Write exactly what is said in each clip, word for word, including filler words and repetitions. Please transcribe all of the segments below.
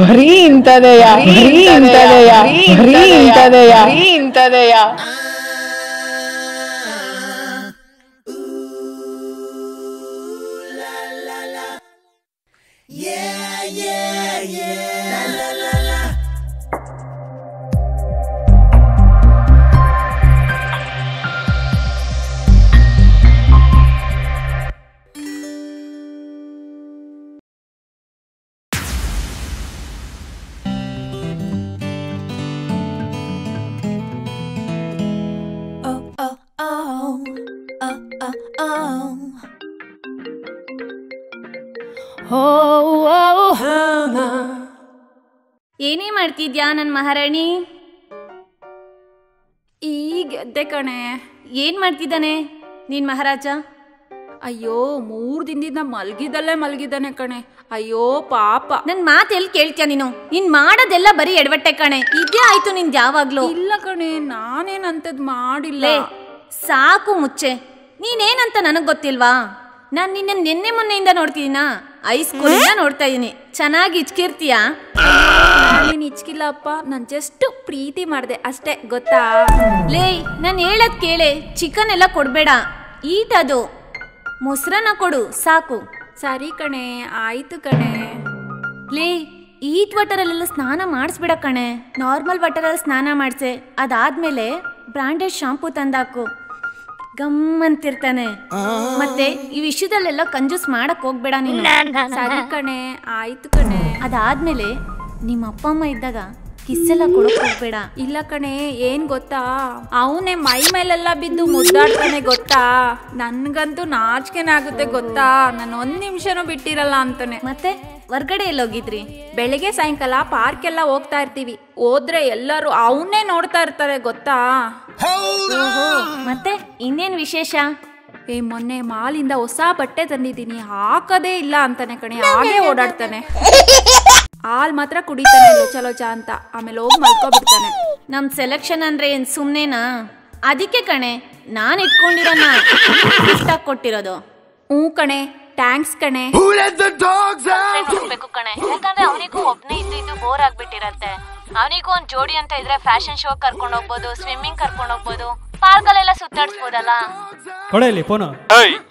बरी इंतदया बरी इंतदया बरी इंतदया बरी इंतदया। Yeah, yeah, yeah. La, la, la, la. Oh, oh, oh, oh, oh, oh. ಏನೇ ಮಾಡ್ತಿದ್ಯಾ ನನ್ನ ಮಹಾರಾಣಿ? ಈ ಗೆದ್ದೆ ಕಣೆ. ಏನ್ ಮಾಡ್ತಿದ್ದಾನೆ ನಿನ್ ಮಹಾರಾಜ? ಅಯ್ಯೋ, ಮೂರ್ ದಿನದಿಂದ ಮಲಗಿದಲ್ಲೇ ಮಲಗಿದ್ದಾನೆ ಕಣೆ. ಅಯ್ಯೋ ಪಾಪ. ನನ್ ಮಾತು ಎಲ್ಲಿ ಕೇಳ್ತೀಯ ನೀನು? ನೀನ್ ಮಾಡೋದೆಲ್ಲ ಬರೀ ಎಡವಟ್ಟೆ ಕಣೆ. ಇದೇ ಆಯ್ತು ನಿನ್ ಯಾವಾಗ್ಲೂ. ಇಲ್ಲ ಕಣೆ, ನಾನೇನಂತದ್ ಮಾಡಿಲ್ಲ. ಸಾಕು ಮುಚ್ಚೆ, ನೀನೇನಂತ ನನಗ್ ಗೊತ್ತಿಲ್ವಾ? ನಾನ್ ನಿನ್ನ ನಿನ್ನೆ ಮೊನ್ನೆಯಿಂದ ನೋಡ್ತಿದ್ದೀನಾ? ಐಸ್ ಕೋಲಿನ ನೋಡ್ತಾ ಇದೀನಿ. ಚೆನ್ನಾಗಿ ಇಚ್ಕಿರ್ತೀಯಾ? ನೀನ್ ಇಚ್ಕಿಲ್ಲ ಅಪ್ಪ, ನಾನು ಜಸ್ಟ್ ಪ್ರೀತಿ ಮಾಡಿದೆ ಅಷ್ಟೇ, ಗೊತ್ತಾ? ಲೇ, ನಾನು ಹೇಳದ್ ಕೇಳೆ. ಚಿಕನ್ ಎಲ್ಲ ಕೊಡ್ಬೇಡ, ಈಟ್ ಅದು ಮೊಸರನ್ನ ಕೊಡು, ಸಾಕು. ಸರಿ ಕಣೆ, ಆಯ್ತು ಕಣೆ. ಲೇ, ಈಟ್ ವಾಟರಲ್ಲೆಲ್ಲ ಸ್ನಾನ ಮಾಡಿಸ್ಬೇಡ ಕಣೆ. ನಾರ್ಮಲ್ ವಾಟರಲ್ಲಿ ಸ್ನಾನ ಮಾಡಿಸೆ, ಅದಾದ್ಮೇಲೆ ಬ್ರಾಂಡೆಡ್ ಶಾಂಪೂ ತಂದಾಕು, ಗಮ್ಮಂತಿರ್ತಾನೆ. ಮತ್ತೆ ಈ ವಿಷಯದಲ್ಲೆಲ್ಲ ಕಂಜೂಸ್ ಮಾಡಕ್ ಹೋಗ್ಬೇಡ ನೀನು. ಸರಿ ಕಣೆ, ಆಯ್ತು ಕಣೆ. ಅದಾದ್ಮೇಲೆ ನಿಮ್ಮ ಅಪ್ಪ ಅಮ್ಮ ಇದ್ದಾಗ ಕಿಸ್ಸೆಲ್ಲ ಕೊಡಕ್ ಹೋಗ್ಬೇಡ. ಇಲ್ಲ ಕಣೆ, ಏನ್ ಗೊತ್ತಾ, ಅವನೇ ಮೈ ಮೇಲೆಲ್ಲ ಬಿದ್ದು ಮುದ್ದಾಡ್ತಾನೆ ಗೊತ್ತಾ. ನನ್ಗಂತೂ ನಾಚಿಕೆನಾಗುತ್ತೆ ಗೊತ್ತಾ, ನಾನು ಒಂದ್ ನಿಮಿಷನೂ ಬಿಟ್ಟಿರಲ್ಲ ಅಂತಾನೆ. ಮತ್ತೆ ಹೊರ್ಗಡೆ ಎಲ್ಲ ಹೋಗಿದ್ರಿ? ಬೆಳಿಗ್ಗೆ ಸಾಯಂಕಾಲ ಪಾರ್ಕ್ ಎಲ್ಲ ಹೋಗ್ತಾ ಇರ್ತೀವಿ. ಹೋದ್ರೆ ಎಲ್ಲರೂ ಅವನ್ನೇ ನೋಡ್ತಾ ಇರ್ತಾರೆ ಗೊತ್ತಾ. ಮತ್ತೆ ಇನ್ನೇನ್ ವಿಶೇಷ? ಏ, ಮೊನ್ನೆ ಮಾಲಿಂದ ಹೊಸ ಬಟ್ಟೆ ತಂದಿದ್ದೀನಿ, ಹಾಕದೇ ಇಲ್ಲ ಅಂತಾನೆ ಕಣೆ. ಹಾಗೆ ಓಡಾಡ್ತಾನೆ, ಹಾಲ್ ಮಾತ್ರ ಕುಡಿತಾನೆ ಲೋಚಲೋಚ ಅಂತ. ಆಮೇಲೆ ಹೋಗಿ ಮಲ್ಕೊಬಿಡ್ತಾನೆ. ನಮ್ ಸೆಲೆಕ್ಷನ್ ಅಂದ್ರೆ ಏನ್ ಸುಮ್ನೆನಾ? ಅದಕ್ಕೆ ಕಣೆ ನಾನ್ ಇಟ್ಕೊಂಡಿರೋಣ ಇಷ್ಟ ಕೊಟ್ಟಿರೋದು. ಹ್ಞೂ ಕಣೆ, ಥ್ಯಾಂಕ್ಸ್ ಕಣೆ. ಹೋಗ್ಬೇಕು ಕಣೆ, ಯಾಕಂದ್ರೆ ಅವನಿಗೂ ಒಬ್ನೇ ಇದ್ದು ಇದ್ದು ಬೋರ್ ಆಗ್ಬಿಟ್ಟಿರತ್ತೆ. ಅವನಿಗೂ ಒಂದ್ ಜೋಡಿ ಅಂತ ಇದ್ರೆ ಫ್ಯಾಷನ್ ಶೋ ಕರ್ಕೊಂಡು ಹೋಗ್ಬೋದು, ಸ್ವಿಮ್ಮಿಂಗ್ ಕರ್ಕೊಂಡು ಹೋಗ್ಬೋದು, ಪಾರ್ಕ್ ಅಲ್ಲೆಲ್ಲ ಸುತ್ತಾಡ್ಸ್ಬೋದಲ್ಲ. ಕೊಡಲಿ ಫೋನು.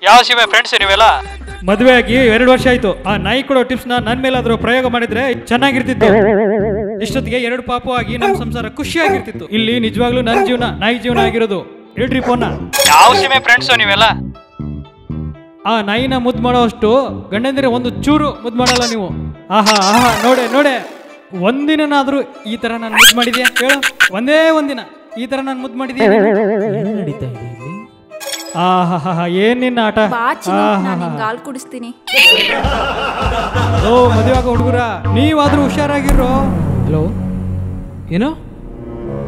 ಯಾವ ಶಿವ ಫ್ರೆಂಡ್ಸ್ ನೀವೆಲ್ಲ? ಮದ್ವೆ ಆಗಿ ಎರಡು ವರ್ಷ ಆಯ್ತು. ಆ ನಾಯಿ ಕೊಡೋ ಟಿಪ್ಸ್ ನ ನನ್ ಮೇಲಾದ್ರೂ ಪ್ರಯೋಗ ಮಾಡಿದ್ರೆ ಚೆನ್ನಾಗಿರ್ತಿತ್ತು. ಇಷ್ಟೊತ್ತಿಗೆ ಎರಡು ಪಾಪು ಆಗಿ ನಮ್ ಸಂಸಾರ ಖುಷಿಯಾಗಿರ್ತಿತ್ತು. ಇಲ್ಲಿ ನಿಜವಾಗ್ಲೂ ನನ್ ಜೀವನ ನಾಯಿ ಜೀವನ ಆಗಿರೋದು. ಹೇಳ್ರಿ ಫೋನ್. ಯಾವ ಶಿವ ಫ್ರೆಂಡ್ಸ್ ನೀವೆಲ್ಲ? ಆ ನಾಯಿನ ಮುದ್ದು ಮಾಡೋ ಅಷ್ಟು ಗಂಡಂದಿರ ಒಂದು ಚೂರು ಮುದ್ದು ಮಾಡಲ್ಲ ನೀವು. ಆಹಾ ಆಹಾ, ನೋಡೆ ನೋಡೆ, ಒಂದಿನಾದ್ರೂ ಈ ತರ ನಾನು ಮುದ್ದು ಮಾಡಿದ್ಯಾ ಹೇಳು? ಒಂದೇ ಒಂದಿನ ಈ ತರ ನಾನು ಮುದ್ದು ಮಾಡಿದ್ಯಾ? ನಡೀತಾ ಇದೆ ಇಲ್ಲಿ. ಆಹಾ ಹಾ, ಏನ್ ನಿನ್ನ ಆಟ. ಹಾಲು ಕುಡಿಸ್ತೀನಿ. ಓ ಮದುವಾಗ ಹುಡುಗರ, ನೀವಾದ್ರೂ ಹುಷಾರಾಗಿರೋ. ಹಲೋ, ಏನೋ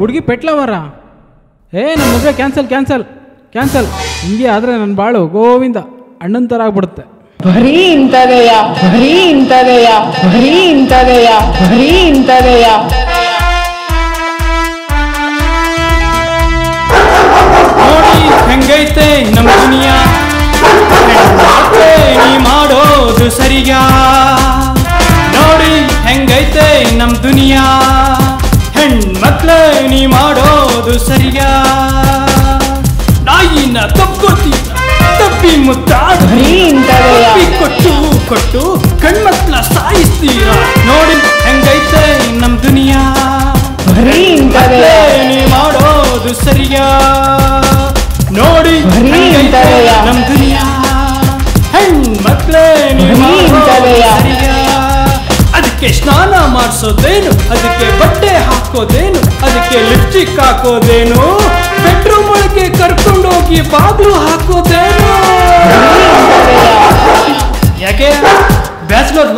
ಹುಡುಗಿ ಪೆಟ್ಲವರ? ಏ, ನನ್ನ ಮದುವೆ ಕ್ಯಾನ್ಸಲ್ ಕ್ಯಾನ್ಸಲ್ ಕ್ಯಾನ್ಸಲ್. ಹಿಂಗೆ ಆದರೆ ನನ್ನ ಬಾಳು ಗೋವಿಂದ ಅಣ್ಣನ ತರ ಆಗ್ಬಿಡುತ್ತೆ. ಬರೀ ಇಂಥದೆಯಾ ಬರೀ ಇಂಥದೆಯಾ ಬರೀ ಇಂಥದೆಯಾ ಬರೀ ಇಂಥದೆಯಾ. ನೋಡಿ ಹೆಂಗೈತೆ ನಮ್ಮ ದುನಿಯಾ, ನೀ ಮಾಡೋದು ಸರಿಯಾ? ನೋಡಿ ಹೆಂಗೈತೆ ನಮ್ಮ ದುನಿಯಾ, ಹೆಣ್ಮಕ್ಳೇ ನೀ ಮಾಡೋದು ಸರಿಯಾ? ನಾಯಿನ ತಪ್ಪಿ ತಪ್ಪಿ ಮುತ್ತಾಡಿ ಕೊಟ್ಟು ಕೊಟ್ಟು ಕಣ್ಮಕ್ಳ ಸಾಯಿಸ್ತೀರಾ? ನೋಡಿ ಹೆಂಗೈತೆ ನಮ್ ದುನಿಯಾ, ನೀ ಮಾಡೋದು ಸರಿಯಾ? ನೋಡಿ ನಮ್ ದುನಿಯಾ, ಹೆಣ್ಮಕ್ಳೇ ನೀ ಮಾಡೋದು ಸರಿಯಾ? ಅದಕ್ಕೆ ಸ್ನಾನ ಮಾಡಿಸೋದೇನು, ಅದಕ್ಕೆ ಬಟ್ಟೆ ಹಾಕೋದೇನು, ಅದಕ್ಕೆ ಲಿಪ್ಸ್ಟಿಕ್ ಹಾಕೋದೇನು, ಬೆಡ್ರೂಮ್ ಒಳಗೆ ಕರ್ಕೊಂಡೋಗಿ ಬಾಗ್ಲು ಹಾಕೋದೇನು? ಯಾಕೆ ಬ್ಯಾಚುಲರ್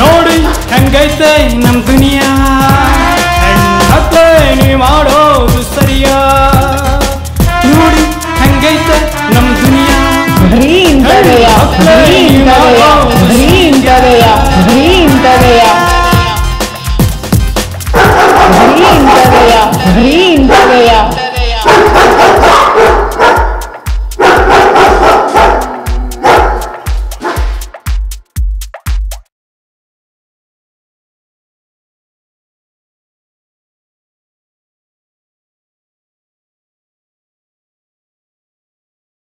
ನೋಡಿ ಹೆಂಗೈತೆ ನಮ್ ದುನಿಯಾ, ನೀ ಮಾಡೋದು ಸರಿಯಾ? ನೋಡಿ ಹೆಂಗೈತೆ ನಮ್ ದುನಿಯಾ, ನೀ ಮಾಡೋದು ಸರಿಯಾ? ಬರೀ